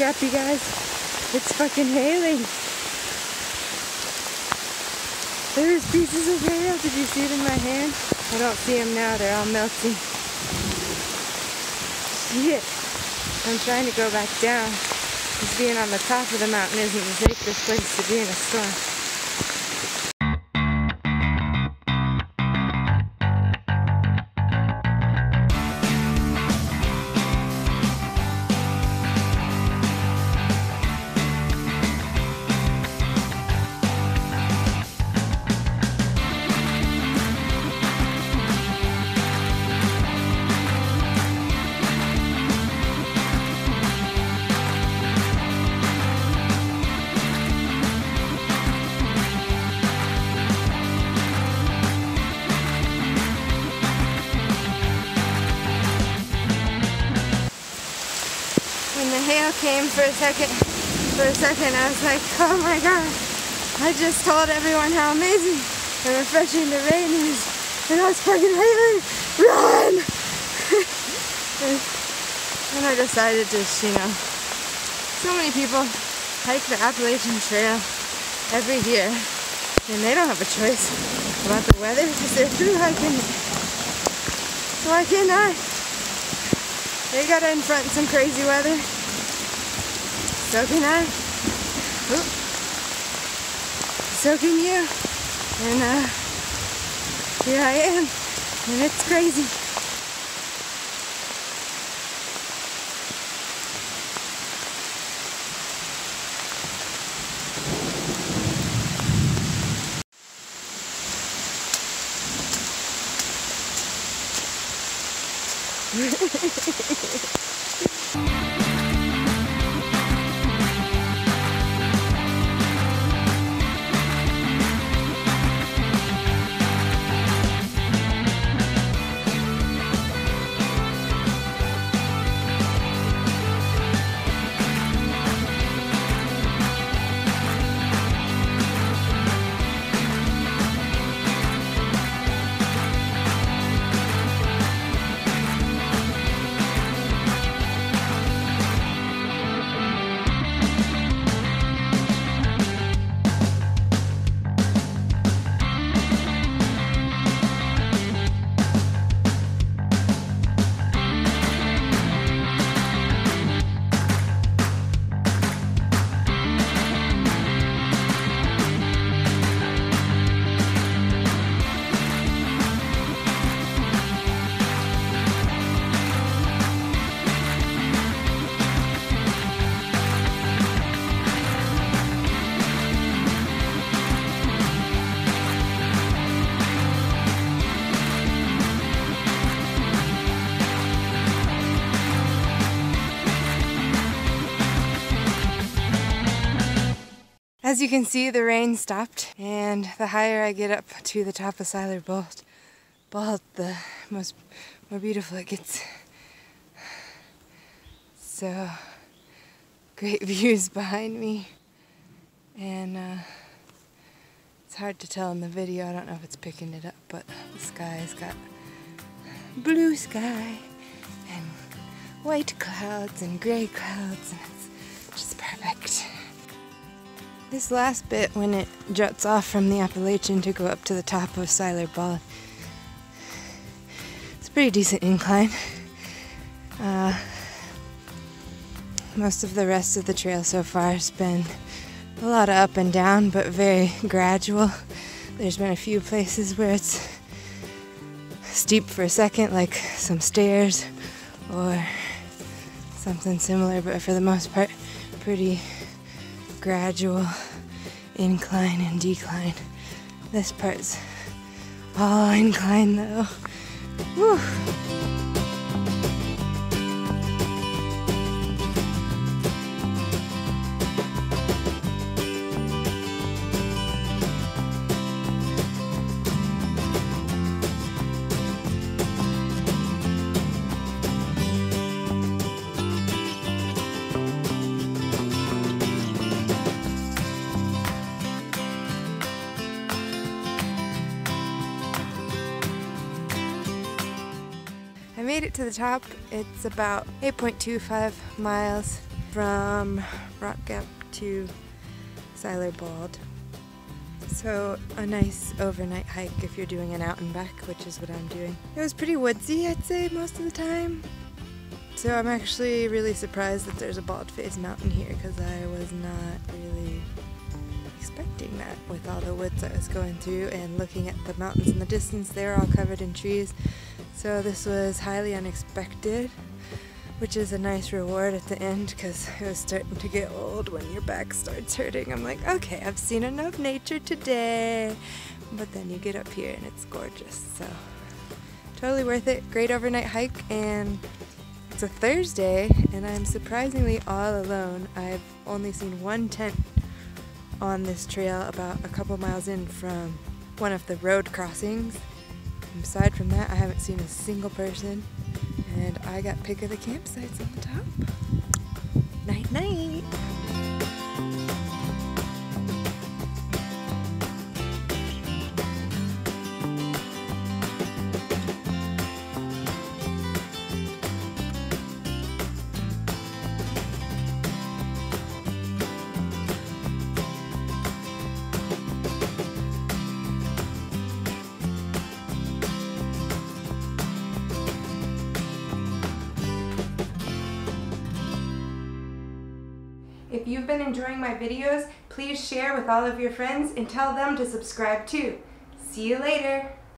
Rock Gap, you guys. It's fucking hailing. There's pieces of hail. Did you see it in my hand? I don't see them now. They're all melting. Shit. I'm trying to go back down. Because being on the top of the mountain isn't the safest place to be in a storm. Came for a second, I was like, oh my god, I just told everyone how amazing and refreshing the rain is, and I was fucking hailing, run! And I decided to, you know, so many people hike the Appalachian Trail every year, and they don't have a choice about the weather, because they're through hiking. So why can't I? They gotta confront some crazy weather. So can I. Oop. So can you. And here I am. And it's crazy. As you can see, the rain stopped, and the higher I get up to the top of Siler Bald, the more beautiful it gets. So, great views behind me, and it's hard to tell in the video. I don't know if it's picking it up, but the sky's got blue sky, and white clouds, and gray clouds, and it's just perfect. This last bit, when it juts off from the Appalachian to go up to the top of Siler Bald, it's a pretty decent incline. Most of the rest of the trail so far has been a lot of up and down, but very gradual. There's been a few places where it's steep for a second, like some stairs or something similar, but for the most part, pretty gradual incline and decline. This part's all incline though. Woo. I made it to the top. It's about 8.25 miles. from Rock Gap to Siler Bald. So a nice overnight hike if you're doing an out and back, which is what I'm doing. It was pretty woodsy, I'd say, most of the time. So I'm actually really surprised that there's a bald-faced mountain here, because I was not really expecting that with all the woods I was going through and looking at the mountains in the distance. They were all covered in trees. So this was highly unexpected, which is a nice reward at the end, because it was starting to get old when your back starts hurting. I'm like, okay, I've seen enough nature today. But then you get up here and it's gorgeous. So totally worth it. Great overnight hike, and it's a Thursday and I'm surprisingly all alone. I've only seen one tent on this trail about a couple miles in from one of the road crossings. Aside from that, I haven't seen a single person. And I got pick of the campsites on the top. Night night! If you've been enjoying my videos, please share with all of your friends and tell them to subscribe too. See you later!